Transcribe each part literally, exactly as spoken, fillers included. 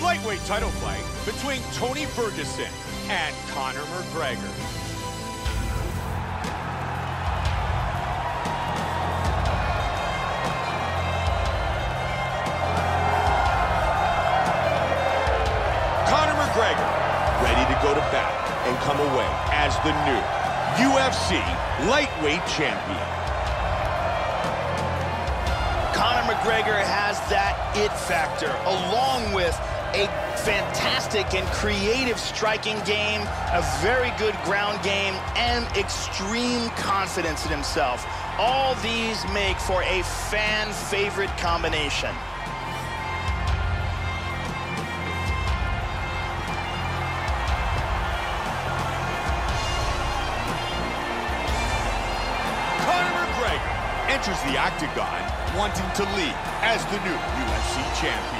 the lightweight title fight between Tony Ferguson and Conor McGregor. Conor McGregor, ready to go to bat and come away as the new U F C lightweight champion. Conor McGregor has that it factor, along with a fantastic and creative striking game, a very good ground game, and extreme confidence in himself. All these make for a fan favorite combination. Conor McGregor enters the octagon wanting to lead as the new U F C champion.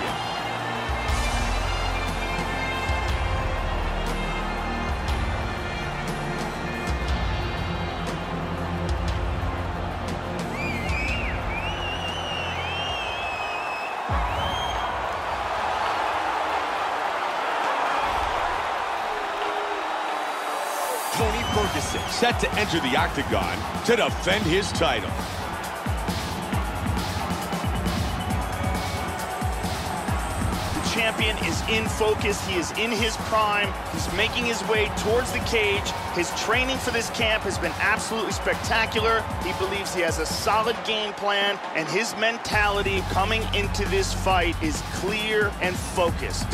Tony Ferguson set to enter the octagon to defend his title. The champion is in focus. He is in his prime. He's making his way towards the cage. His training for this camp has been absolutely spectacular. He believes he has a solid game plan, and his mentality coming into this fight is clear and focused.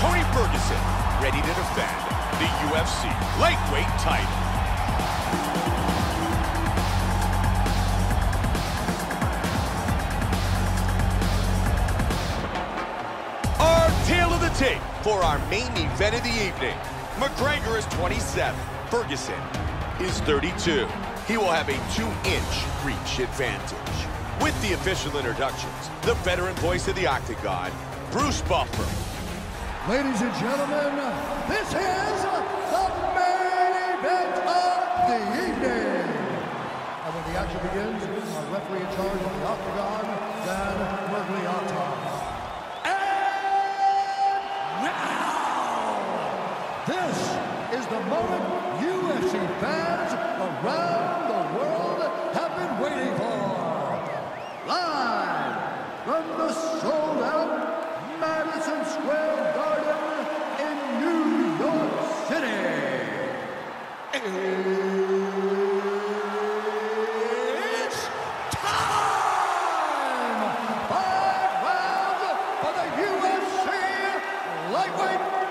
Tony Ferguson, ready to defend the U F C lightweight title. Our tale of the tape for our main event of the evening. McGregor is twenty-seven, Ferguson is thirty-two. He will have a two-inch reach advantage. With the official introductions, the veteran voice of the Octagon, Bruce Buffer. Ladies and gentlemen, this is the main event of the evening. And when the action begins, our referee in charge of the Octagon, Dan Merglia. And now, this is the moment U F C fans around the world have been waiting for. Live from the sold-out Madison Square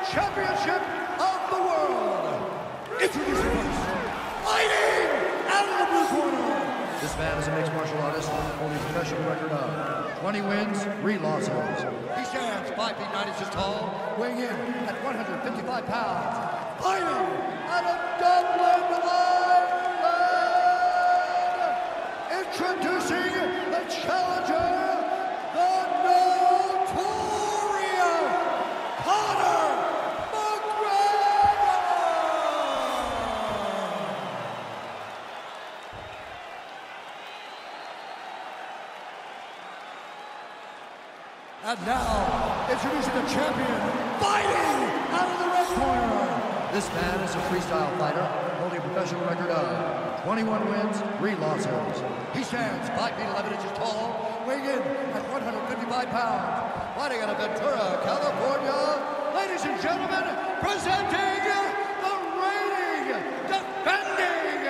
Championship of the World. Introducing us, fighting out of the blue corner. This man is a mixed martial artist holding a professional record of twenty wins, three losses. He stands five feet nine inches tall, weighing in at one hundred fifty-five pounds. Fighting out of Dublin, Ireland. Introducing the challenger, the notorious Conor. And now, introducing the champion, fighting out of the red corner. This man is a freestyle fighter, holding a professional record of twenty-one wins, three losses. He stands five feet eleven inches tall, weighing in at one hundred fifty-five pounds. Fighting out of Ventura, California. Ladies and gentlemen, presenting the reigning, defending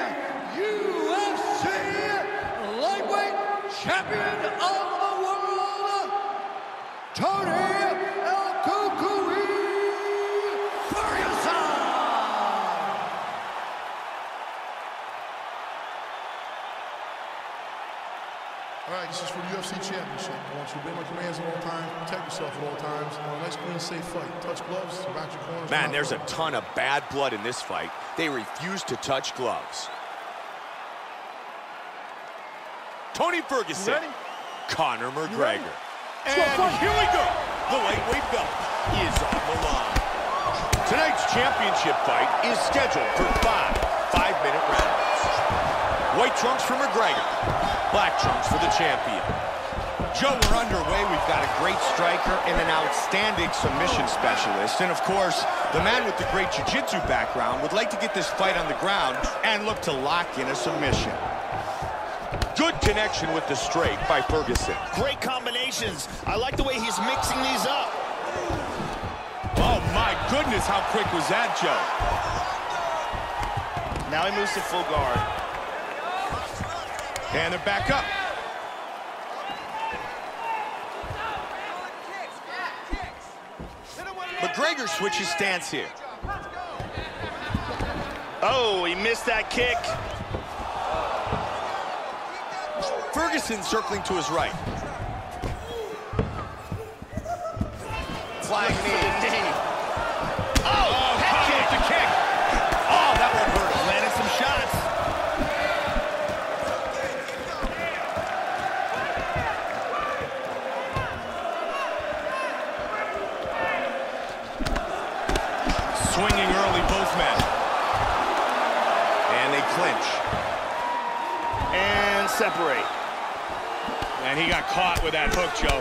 U F C lightweight champion of the world, Tony El Cucuy Ferguson! All right, this is for the U F C Championship. I want you to obey my commands at all times, protect yourself at all times. I want a nice, clean, safe fight. Touch gloves, around your corners. Man, there's a ton of bad blood in this fight. They refuse to touch gloves. Tony Ferguson, Conor McGregor. And here we go. The lightweight belt is on the line. Tonight's championship fight is scheduled for five five-minute rounds. White trunks for McGregor, black trunks for the champion. Joe, we're underway. We've got a great striker and an outstanding submission specialist. And, of course, the man with the great jiu-jitsu background would like to get this fight on the ground and look to lock in a submission. Good connection with the straight by Ferguson. Great combinations. I like the way he's mixing these up. Oh, my goodness, how quick was that, Joe? Now he moves to full guard. And they're back up. McGregor switches stance here. Oh, he missed that kick. Ferguson circling to his right. Flying knee. Oh, oh head kick. With the kick. Oh, that one hurt. Landed some shots. Swinging early, both men. And they clinch. And separate. And he got caught with that hook, Joe.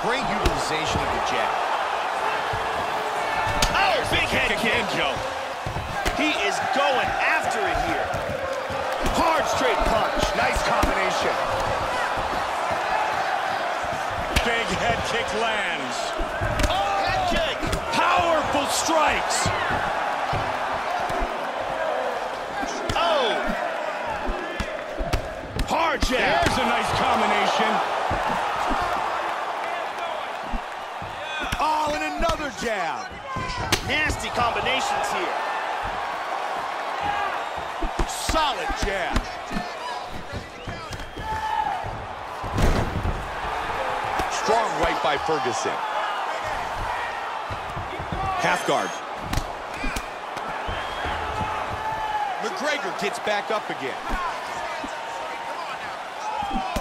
Great utilization of the jab. Oh, big head kick, Joe. He is going after it here. Hard straight punch. Nice combination. Big head kick lands. Powerful strikes. Oh! Hard jab. There's a nice combination. Oh, and another jab. Nasty combinations here. Solid jab. Strong right by Ferguson. Half guard. McGregor gets back up again.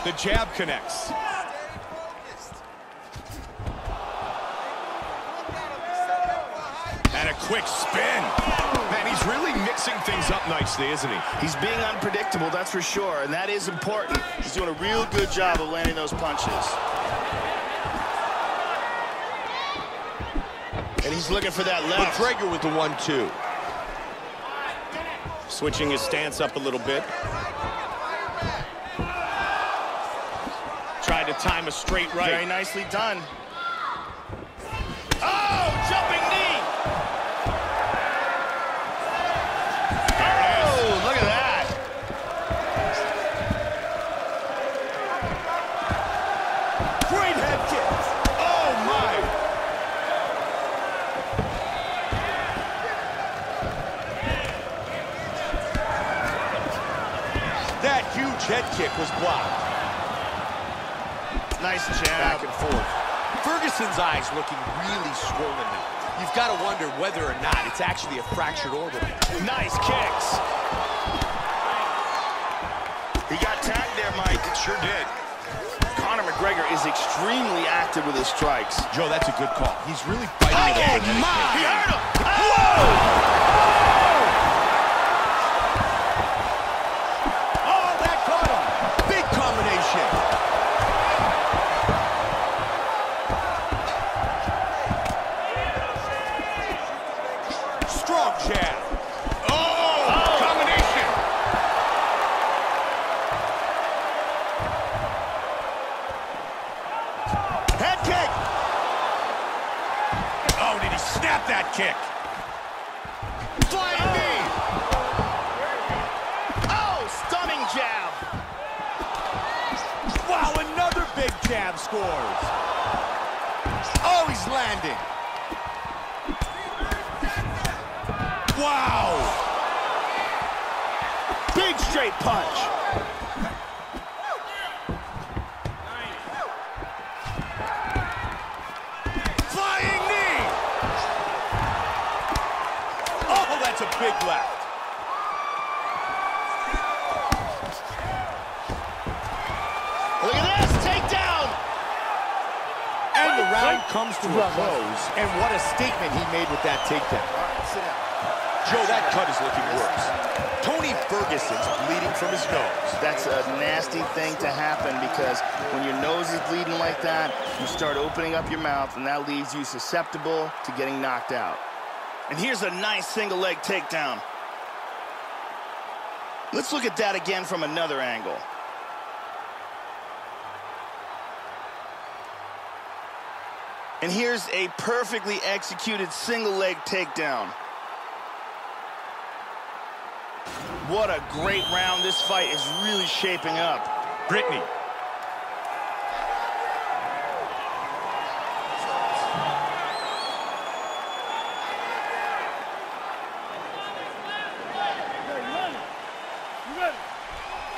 The jab connects. And a quick spin. Man, he's really mixing things up nicely, isn't he? He's being unpredictable, that's for sure, and that is important. He's doing a real good job of landing those punches. And he's looking for that left. McGregor with the one two. Switching his stance up a little bit. Tried to time a straight right. Very nicely done. Oh, jumping knee! Oh, look at that. Great head kick. That huge head kick was blocked. Nice jab. Back and forth. Ferguson's eyes looking really swollen now. You've got to wonder whether or not it's actually a fractured orbital. Nice kicks. He got tagged there, Mike. It sure did. Conor McGregor is extremely active with his strikes. Joe, that's a good call. He's really fighting oh, again. Oh, my! He hurt him! Whoa! Snap that kick. Flying oh. knee. Oh, stunning jab. Wow, another big jab scores. Oh, he's landing. Wow. Big straight punch. That's a big left. Look at this, takedown! And the round comes to a close, and what a statement he made with that takedown. Joe, that cut is looking worse. Tony Ferguson Ferguson's bleeding from his nose. That's a nasty thing to happen, because when your nose is bleeding like that, you start opening up your mouth, and that leaves you susceptible to getting knocked out. And here's a nice single leg takedown. Let's look at that again from another angle. And here's a perfectly executed single leg takedown. What a great round. This fight is really shaping up. Brittany.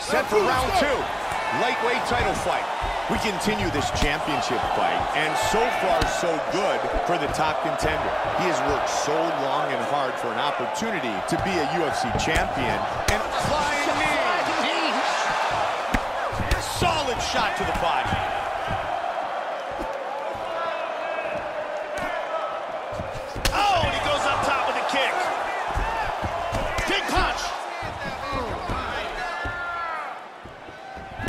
Set for round two. Lightweight title fight. We continue this championship fight, and so far so good for the top contender. He has worked so long and hard for an opportunity to be a U F C champion, and flying knee. Solid shot to the body. Oh, and he goes on top with a kick. Big punch.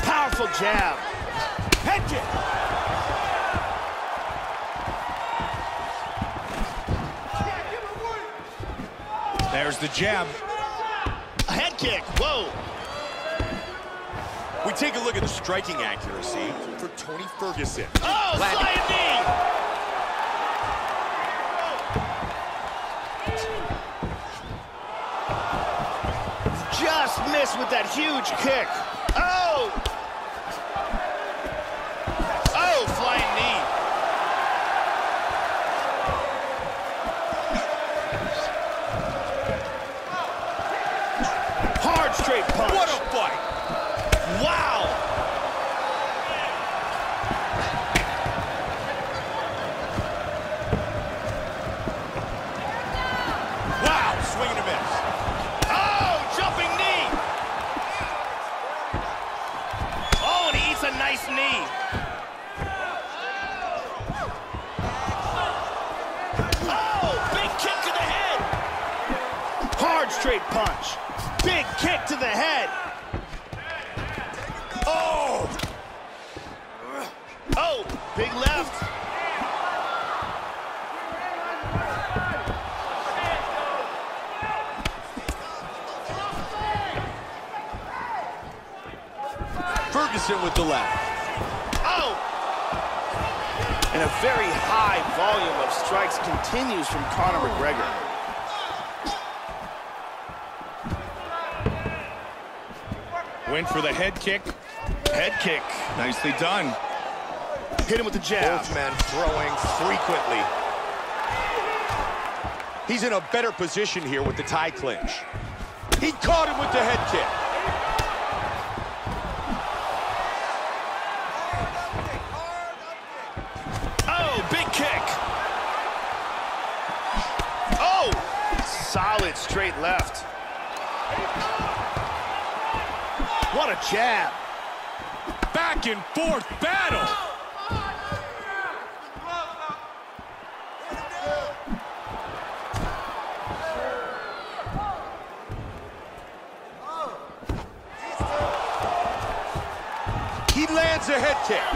Powerful jab. Head kick. There's the jab. A head kick. Whoa. We take a look at the striking accuracy for Tony Ferguson. Oh, sliding knee. Just missed with that huge kick. Oh. Straight punch. What a fight. Wow. Wow, swing and a miss. Oh, jumping knee. Oh, and he eats a nice knee. Oh, big kick to the head. Hard straight punch. Big kick to the head. Oh! Oh, big left. Ferguson with the left. Oh! And a very high volume of strikes continues from Conor McGregor. Went for the head kick. Head kick. Nicely done. Hit him with the jab. Both men throwing frequently. He's in a better position here with the tie clinch. He caught him with the head kick. Oh, big kick. Oh, solid straight left. What a jab. Back and forth battle. He lands a head kick.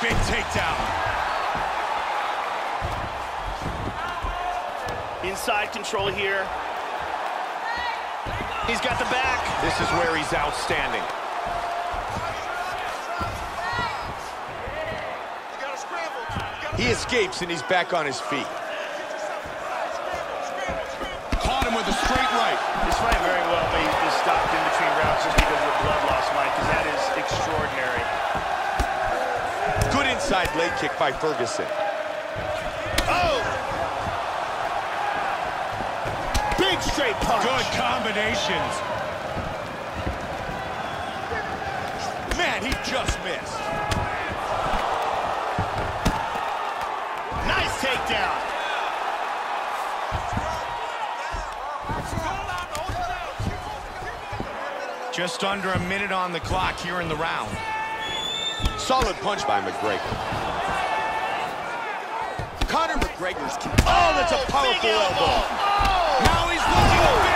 Big takedown. Inside control here. He's got the back. This is where he's outstanding. He escapes, and he's back on his feet. Caught him with a straight right. This might very well be stopped in between rounds just because of the blood loss, Mike, because that is extraordinary. Good inside leg kick by Ferguson. Straight punch. Good combinations. Man, he just missed. Nice takedown. Just under a minute on the clock here in the round. Solid punch by McGregor. Conor McGregor's. Oh, that's a powerful elbow. elbow. Now he's looking.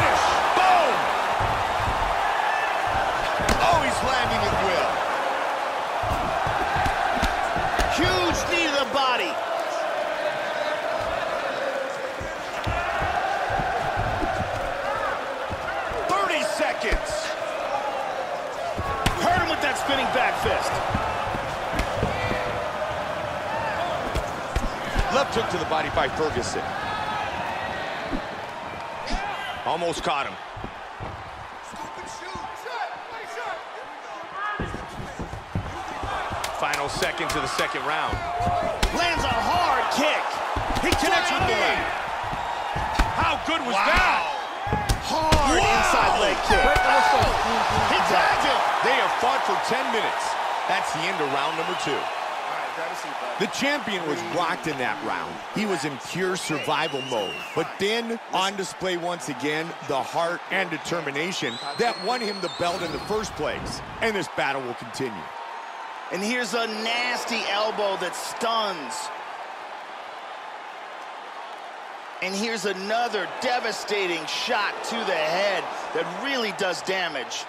took to the body by Ferguson. Almost caught him. Final seconds of the second round. Lands a hard kick. He connects with the left. How good was wow. that? Hard Whoa. inside leg kick. He tagged him. They have fought for ten minutes. That's the end of round number two. The champion was rocked in that round. He was in pure survival mode. But then, on display once again, the heart and determination that won him the belt in the first place. And this battle will continue. And here's a nasty elbow that stuns. And here's another devastating shot to the head that really does damage.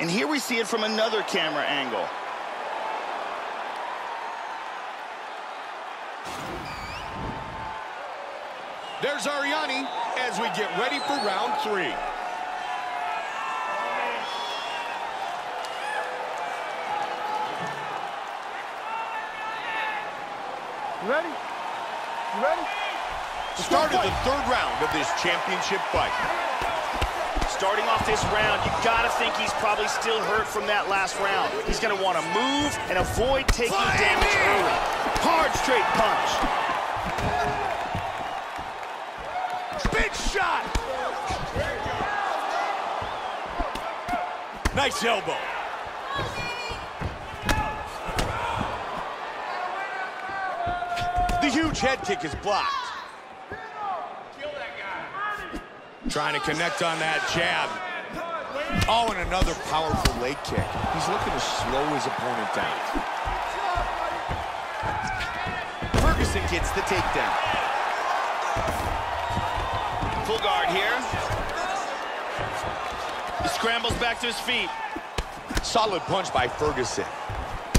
And here we see it from another camera angle. There's Ariani as we get ready for round three. You ready? You ready? Started the third round of this championship fight. Starting off this round, you gotta think he's probably still hurt from that last round. He's gonna wanna move and avoid taking damage early. Hard straight punch. Big shot! Nice elbow. The huge head kick is blocked. Kill that guy. Trying to connect on that jab. Oh, and another powerful leg kick. He's looking to slow his opponent down. Ferguson gets the takedown. Full guard here. He scrambles back to his feet. Solid punch by Ferguson.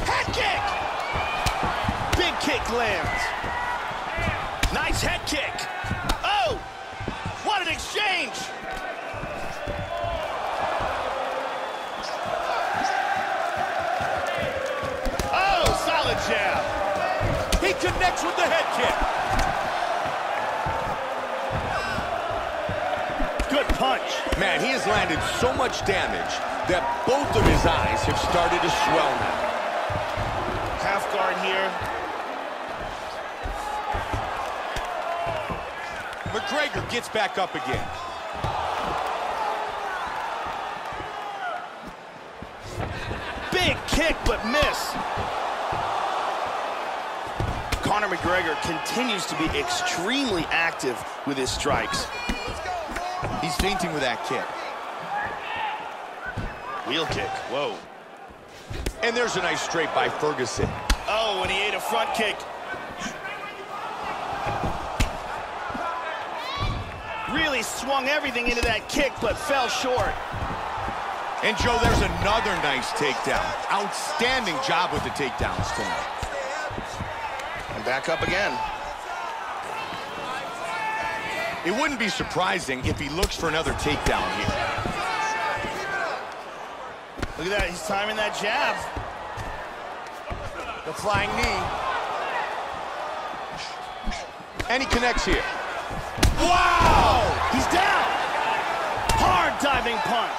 Head kick! Big kick lands. Nice head kick. Oh! What an exchange! Oh, solid jab. He connects with the head kick. Punch. Man, he has landed so much damage that both of his eyes have started to swell now. Half guard here. McGregor gets back up again. Big kick, but miss. Conor McGregor continues to be extremely active with his strikes. He's fainting with that kick. Wheel kick, whoa. And there's a nice straight by Ferguson. Oh, and he ate a front kick. Really swung everything into that kick, but fell short. And Joe, there's another nice takedown. Outstanding job with the takedowns tonight. And back up again. It wouldn't be surprising if he looks for another takedown here. Look at that, he's timing that jab. The flying knee. And he connects here. Wow! He's down! Hard diving punch.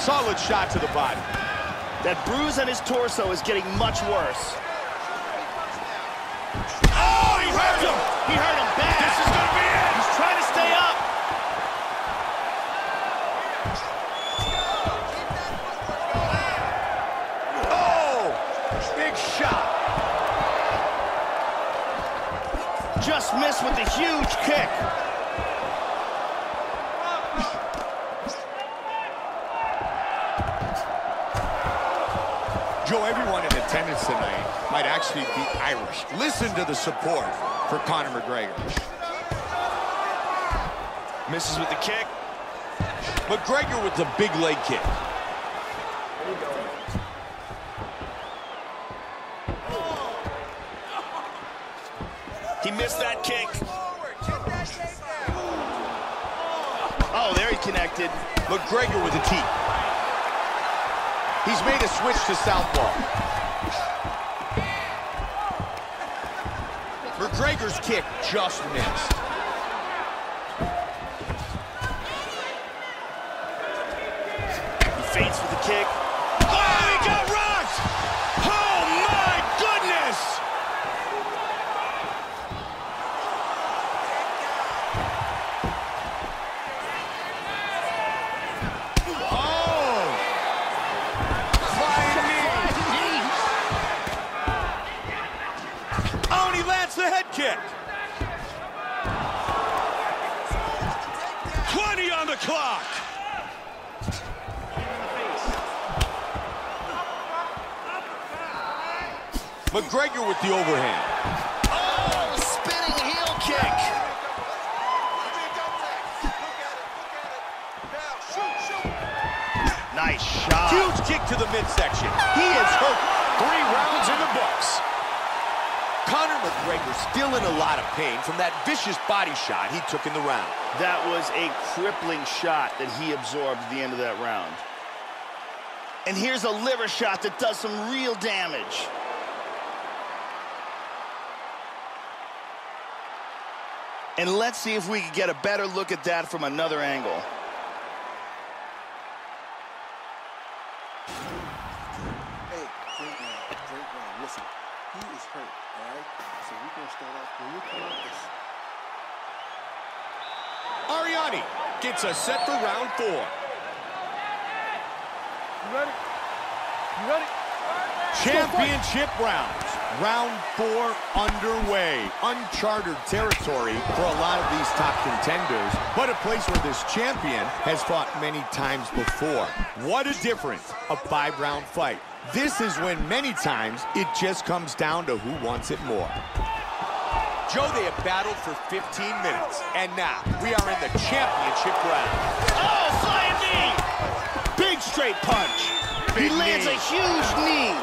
Solid shot to the body. That bruise on his torso is getting much worse. Oh, he hurt him! He hurt him bad! This is gonna be it! He's trying to stay up! Oh! Big shot! Just missed with the huge kick. Joe, everyone in attendance tonight might actually be Irish. Listen to the support for Conor McGregor. Misses with the kick. McGregor with the big leg kick. He missed that kick. Oh, there he connected. McGregor with a T. He's made a switch to southpaw. McGregor's kick just missed. He feints with the kick. Oh, he got rocked! Oh, my goodness! Oh! Flying knee! Oh, and he lands the head kick. twenty on the clock. McGregor with the overhand. Oh, spinning heel kick. Nice shot. Huge kick to the midsection. He is hurt. Three rounds in the books. Conor McGregor still in a lot of pain from that vicious body shot he took in the round. That was a crippling shot that he absorbed at the end of that round. And here's a liver shot that does some real damage. And let's see if we can get a better look at that from another angle. Hey, great man, great man, listen. He is hurt, all right? So we're going to start off when you come out this. Ariani gets us set for round four. You ready? You ready? Championship rounds. Round four underway. Uncharted territory for a lot of these top contenders, but a place where this champion has fought many times before. What a difference a five-round fight. This is when many times it just comes down to who wants it more. Joe, they have battled for fifteen minutes, and now we are in the championship round. Oh, flying knee! Big straight punch. Big he lands knee. a huge knee.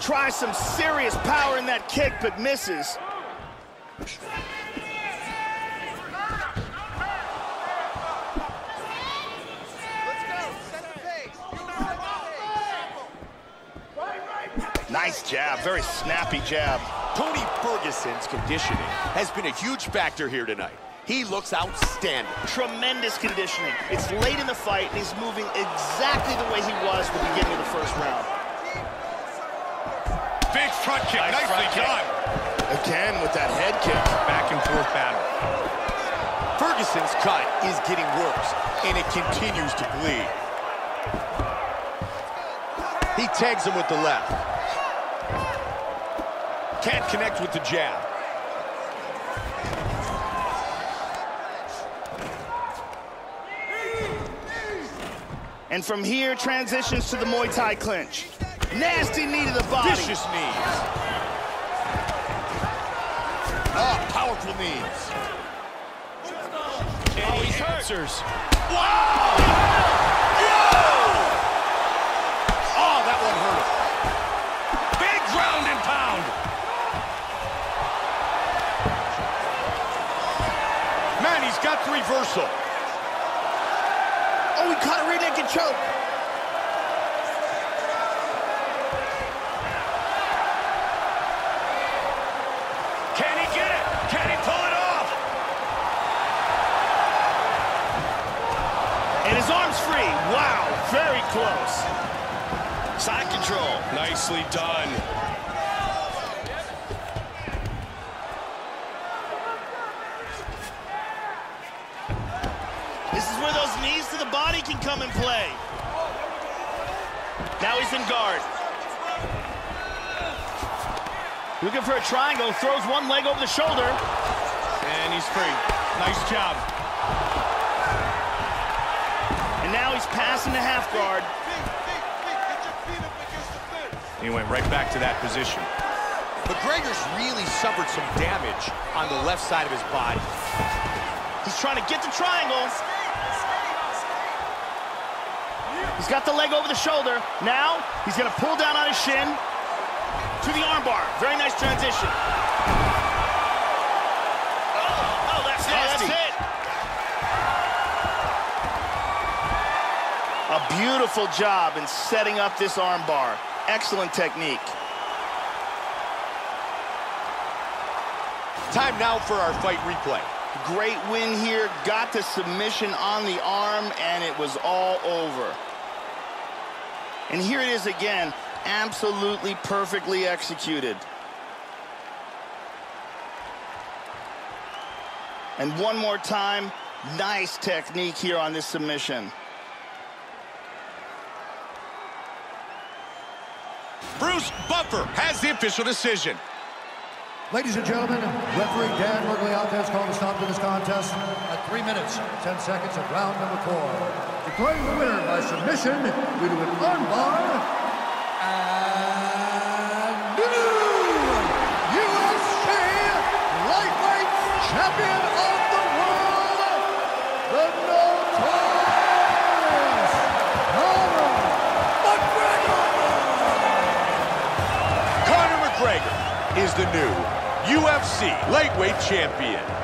Tries some serious power in that kick, but misses. Nice jab, very snappy jab. Tony Ferguson's conditioning has been a huge factor here tonight. He looks outstanding. Tremendous conditioning. It's late in the fight, and he's moving exactly the way he was at the beginning of the first round. Big front kick, nice nicely front done. Kick. Again with that head kick. Back and forth battle. Ferguson's cut is getting worse, and it continues to bleed. He tags him with the left. Can't connect with the jab. And from here, transitions to the Muay Thai clinch. Nasty knee to the body. Vicious knees. Oh, powerful knees. Oh, he answers. Wow! Whoa! Oh, that one hurt. Big ground and pound. He's got the reversal. Oh, he caught a rear naked choke. Can he get it? Can he pull it off? And his arm's free. Wow, very close. Side control. Nicely done. Knees to the body can come and play. Now he's in guard. Looking for a triangle, throws one leg over the shoulder. And he's free. Nice job. And now he's passing the half guard. He went right back to that position. McGregor's really suffered some damage on the left side of his body. He's trying to get the triangle. He's got the leg over the shoulder. Now, he's gonna pull down on his shin to the armbar. Very nice transition. Oh, oh, that's it, that's it. A beautiful job in setting up this armbar. Excellent technique. Time now for our fight replay. Great win here, got the submission on the arm, and it was all over. And here it is again, absolutely perfectly executed. And one more time, nice technique here on this submission. Bruce Buffer has the official decision. Ladies and gentlemen, referee Dan Merglia has called a stop to this contest at three minutes, ten seconds of round number four. Declaring the winner by submission due to an armbar and new U F C lightweight champion of the world, the notorious Conor McGregor. Conor McGregor is the new U F C lightweight champion.